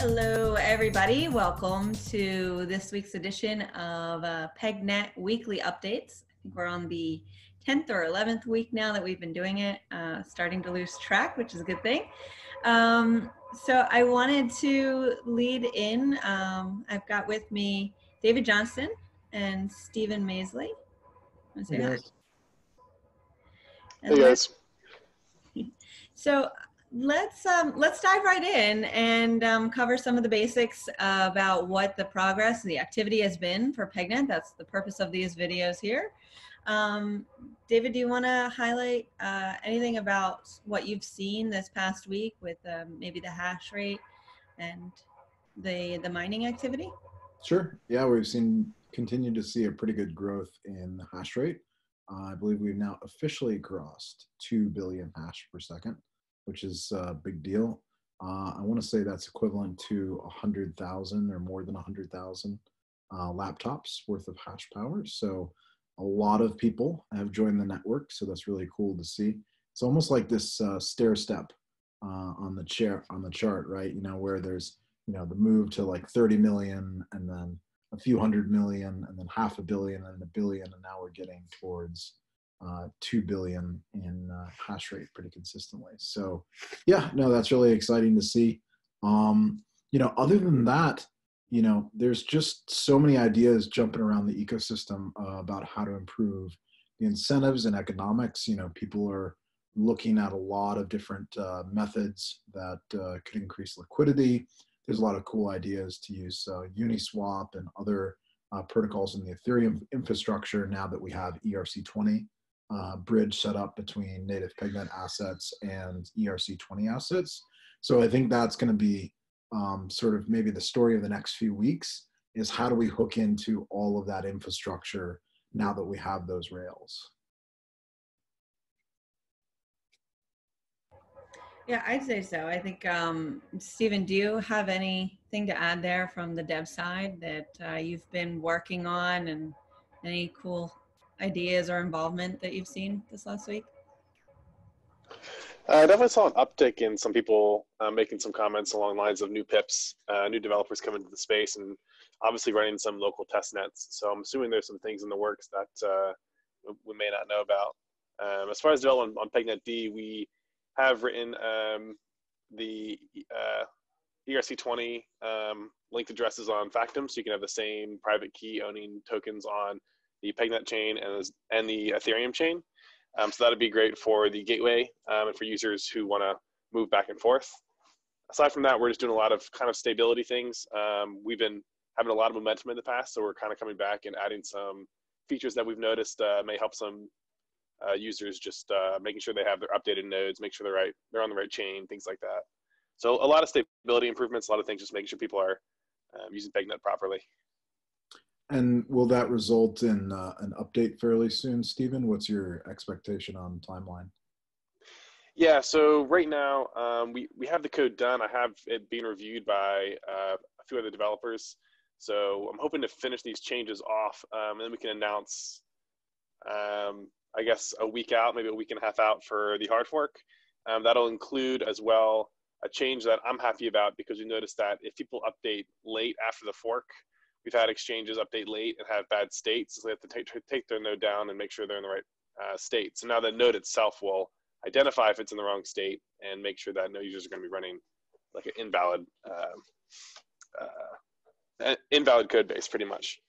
Hello, everybody. Welcome to this week's edition of PegNet Weekly Updates. I think we're on the 10th or 11th week now that we've been doing it, starting to lose track, which is a good thing. So I wanted to lead in. I've got with me David Johnston and Stephen Masely. Hey guys. Hey guys. So let's dive right in and cover some of the basics about what the progress and the activity has been for PegNet. That's the purpose of these videos here. David, do you want to highlight anything about what you've seen this past week with maybe the hash rate and the mining activity? Sure. Yeah, we've continued to see a pretty good growth in the hash rate. I believe we've now officially crossed 2 billion hash per second, which is a big deal. I want to say that's equivalent to 100,000 or more than 100,000 laptops worth of hash power. So a lot of people have joined the network, so that's really cool to see. It's almost like this stair step on the chart, right? You know, where there's, you know, the move to like 30 million and then a few hundred million and then half a billion and a billion, and now we're getting towards 2 billion in hash rate pretty consistently. So yeah, no, that's really exciting to see. You know, other than that, you know, there's just so many ideas jumping around the ecosystem about how to improve the incentives and economics. You know, people are looking at a lot of different methods that could increase liquidity. There's a lot of cool ideas to use Uniswap and other protocols in the Ethereum infrastructure now that we have ERC-20. Bridge set up between native PegNet assets and ERC-20 assets. So I think that's going to be sort of maybe the story of the next few weeks, is how do we hook into all of that infrastructure now that we have those rails? Yeah, I'd say so. I think, Stephen, do you have anything to add there from the dev side that you've been working on, and any cool ideas or involvement that you've seen this last week? I definitely saw an uptick in some people making some comments along the lines of new pips, new developers coming into the space, and obviously running some local test nets. So I'm assuming there's some things in the works that we may not know about. As far as development on PegNet-D, we have written the ERC-20 linked addresses on Factom, so you can have the same private key owning tokens on the PegNet chain and the Ethereum chain. So that'd be great for the gateway and for users who want to move back and forth. Aside from that, we're just doing a lot of kind of stability things. We've been having a lot of momentum in the past, so we're kind of coming back and adding some features that we've noticed may help some users, just making sure they have their updated nodes, make sure they're on the right chain, things like that. So a lot of stability improvements, a lot of things, just making sure people are using PegNet properly. And will that result in an update fairly soon, Stephen? What's your expectation on timeline? Yeah, so right now we have the code done. I have it being reviewed by a few other developers. So I'm hoping to finish these changes off, and then we can announce, I guess, a week out, maybe a week and a half out for the hard fork. That'll include as well a change that I'm happy about, because we noticed that if people update late after the fork, we've had exchanges update late and have bad states, so they have to take their node down and make sure they're in the right state. So now the node itself will identify if it's in the wrong state and make sure that no users are going to be running like an invalid invalid code base, pretty much.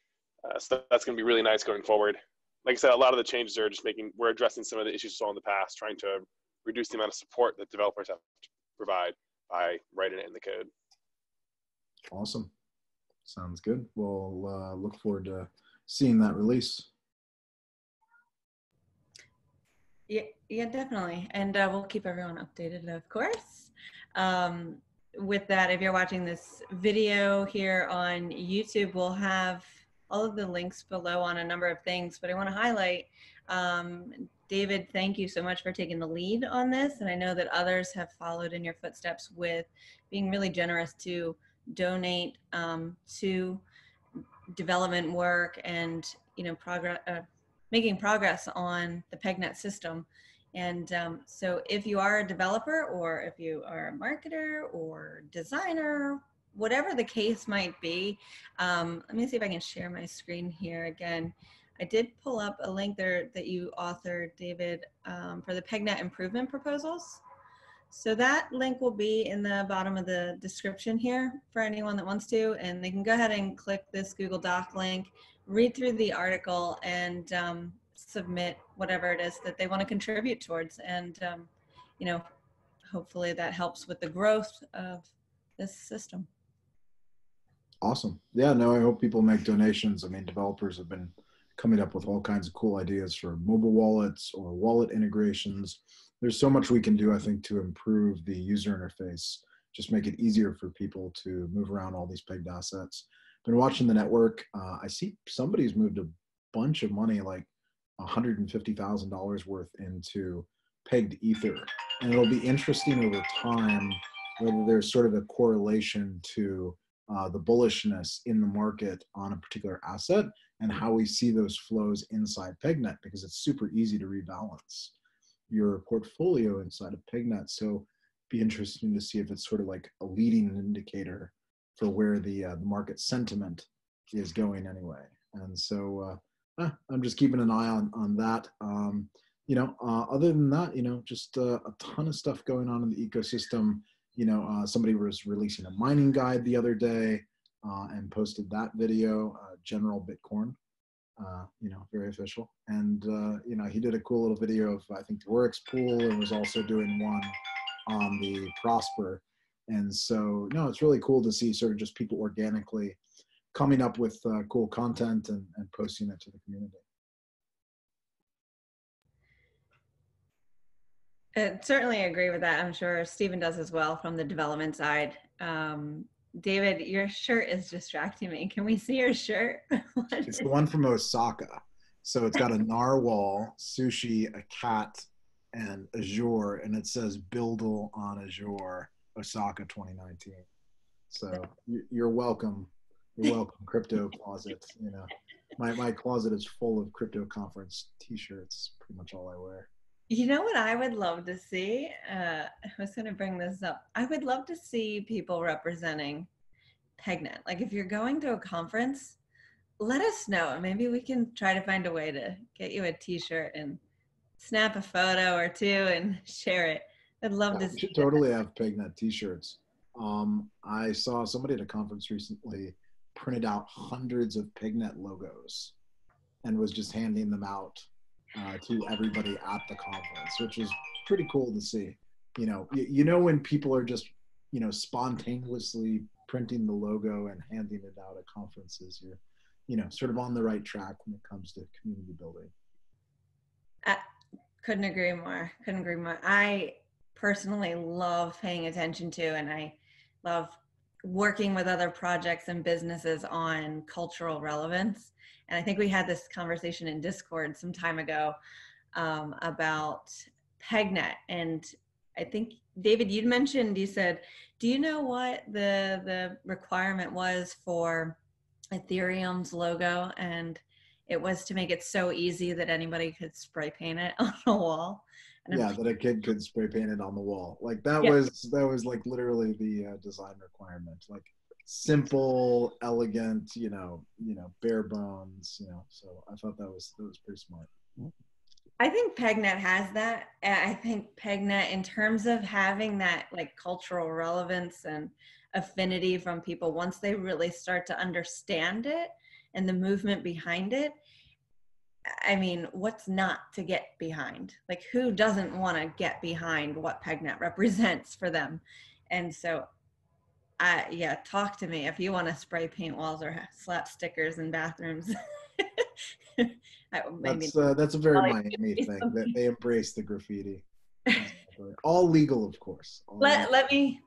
So that's going to be really nice going forward. Like I said, a lot of the changes are just we're addressing some of the issues we saw in the past, trying to reduce the amount of support that developers have to provide by writing it in the code. Awesome. Sounds good. We'll look forward to seeing that release. Yeah, yeah, definitely. And we'll keep everyone updated, of course. With that, if you're watching this video here on YouTube, we'll have all of the links below on a number of things, but I want to highlight, David, thank you so much for taking the lead on this. And I know that others have followed in your footsteps with being really generous to donate to development work and, you know, progress, making progress on the PegNet system. And so if you are a developer, or if you are a marketer or designer, whatever the case might be. Let me see if I can share my screen here again. I did pull up a link there that you authored, David, for the PegNet improvement proposals. So that link will be in the bottom of the description here for anyone that wants to, and they can go ahead and click this Google Doc link, read through the article, and submit whatever it is that they want to contribute towards. And, you know, hopefully that helps with the growth of this system. Awesome. Yeah, no, I hope people make donations. I mean, developers have been coming up with all kinds of cool ideas for mobile wallets or wallet integrations. There's so much we can do, I think, to improve the user interface, just make it easier for people to move around all these pegged assets. Been watching the network. I see somebody's moved a bunch of money, like $150,000 worth, into pegged ether. And it'll be interesting over time whether there's sort of a correlation to the bullishness in the market on a particular asset and how we see those flows inside PegNet, because it's super easy to rebalance your portfolio inside of PegNet. So be interesting to see if it's sort of like a leading indicator for where the market sentiment is going anyway. And so I'm just keeping an eye on that. You know, other than that, you know, just a ton of stuff going on in the ecosystem. You know, somebody was releasing a mining guide the other day and posted that video, General Bitcoin, you know, very official. And, you know, he did a cool little video of, I think, the Oryx pool, and was also doing one on the Prosper. And so, no, it's really cool to see sort of just people organically coming up with cool content and posting it to the community. I certainly agree with that. I'm sure Stephen does as well from the development side. David, your shirt is distracting me. Can we see your shirt? It's the one from Osaka. So it's got a narwhal, sushi, a cat, and Azure, and it says Buildle on Azure, Osaka 2019. So you're welcome. You're welcome, crypto closet. You know, my closet is full of crypto conference t-shirts. Pretty much all I wear. You know what I would love to see? I was going to bring this up. I would love to see people representing PegNet. Like, if you're going to a conference, let us know, and maybe we can try to find a way to get you a t-shirt and snap a photo or two and share it. I'd love to see. We should totally have PegNet t-shirts. I saw somebody at a conference recently printed out hundreds of PegNet logos and was just handing them out to everybody at the conference, which is pretty cool to see. You know, when people are just, you know, spontaneously printing the logo and handing it out at conferences, you're, you know, sort of on the right track when it comes to community building. I couldn't agree more. Couldn't agree more. I personally love paying attention to, and I love working with other projects and businesses on cultural relevance. And I think we had this conversation in Discord some time ago about PegNet. And I think, David, you'd mentioned, you said, do you know what the requirement was for Ethereum's logo? And it was to make it so easy that anybody could spray paint it on a wall. And yeah, that a kid could spray paint it on the wall. Like, that yeah. that was like literally the design requirement. Like, simple, elegant, you know, bare bones, you know. So I thought that was pretty smart. I think PegNet has that. I think PegNet, in terms of having that like cultural relevance and affinity from people, once they really start to understand it and the movement behind it, I mean, what's not to get behind? Like, who doesn't want to get behind what PegNet represents for them? And so yeah, talk to me if you want to spray paint walls or slap stickers in bathrooms. That's a very Miami thing, that they embrace the graffiti. All legal, of course. Let me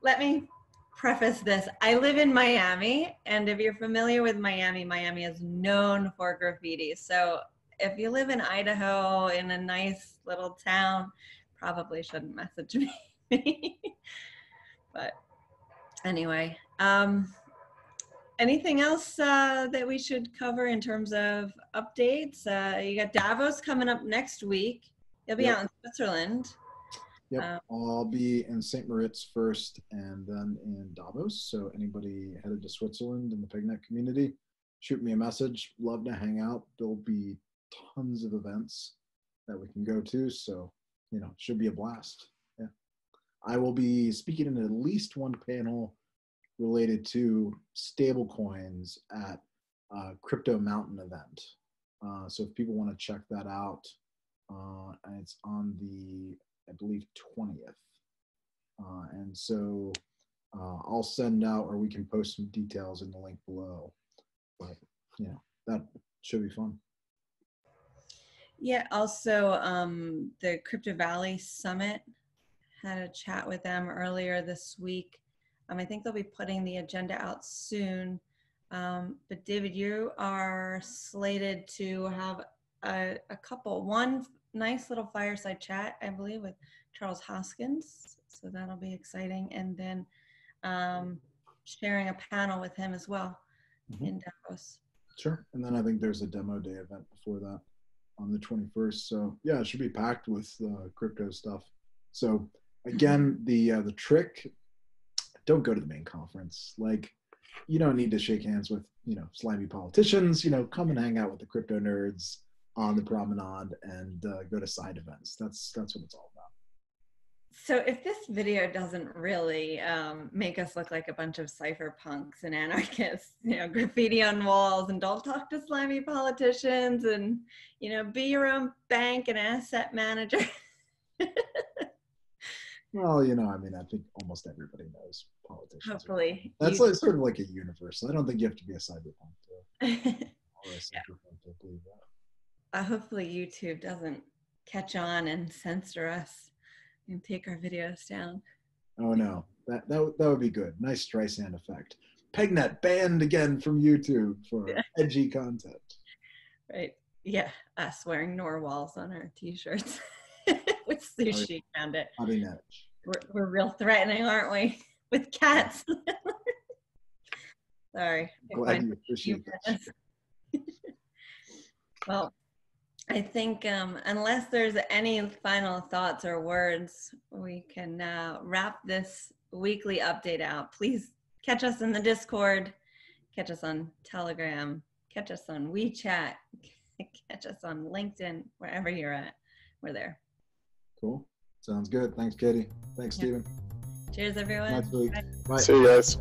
preface this. I live in Miami, and if you're familiar with Miami, Miami is known for graffiti. So if you live in Idaho in a nice little town, probably shouldn't message me. But anyway, anything else that we should cover in terms of updates? You got Davos coming up next week. You'll be out in Switzerland. Yep, I'll be in St. Moritz first and then in Davos. So anybody headed to Switzerland in the PegNet community, shoot me a message. Love to hang out. There'll be tons of events that we can go to. So, you know, it should be a blast. Yeah. I will be speaking in at least one panel related to stablecoins at Crypto Mountain event. So if people want to check that out, and it's on the, I believe, 20th. And so I'll send out, or we can post some details in the link below. But, you know, that should be fun. Yeah, also the Crypto Valley Summit, had a chat with them earlier this week. I think they'll be putting the agenda out soon. But David, you are slated to have a couple, one nice little fireside chat, I believe, with Charles Hoskins. So that'll be exciting. And then sharing a panel with him as well in Davos. Sure. And then I think there's a demo day event before that on the 21st. So yeah, it should be packed with crypto stuff. So again, the trick, don't go to the main conference. Like, you don't need to shake hands with, you know, slimy politicians. You know, come and hang out with the crypto nerds on the promenade and go to side events. That's what it's all about. So if this video doesn't really make us look like a bunch of cypherpunks and anarchists, you know, graffiti on walls and don't talk to slimy politicians and, you know, be your own bank and asset manager. Well, you know, I mean, I think almost everybody knows politicians. Hopefully. That's like, sort of like a universal. I don't think you have to be a cyberpunk to believe that. Hopefully YouTube doesn't catch on and censor us and take our videos down. Oh, no. That would be good. Nice Streisand effect. PegNet banned again from YouTube for edgy content. Right. Yeah, us wearing Norwals on our T-shirts. With sushi around it. We're real threatening, aren't we? With cats. Sorry. Glad you appreciate that. Well, I think unless there's any final thoughts or words, we can wrap this weekly update out. Please catch us in the Discord, catch us on Telegram, catch us on WeChat, catch us on LinkedIn, wherever you're at, we're there. Cool. Sounds good. Thanks, Katie. Thanks, Stephen. Cheers, everyone. Next week. Bye. See you guys.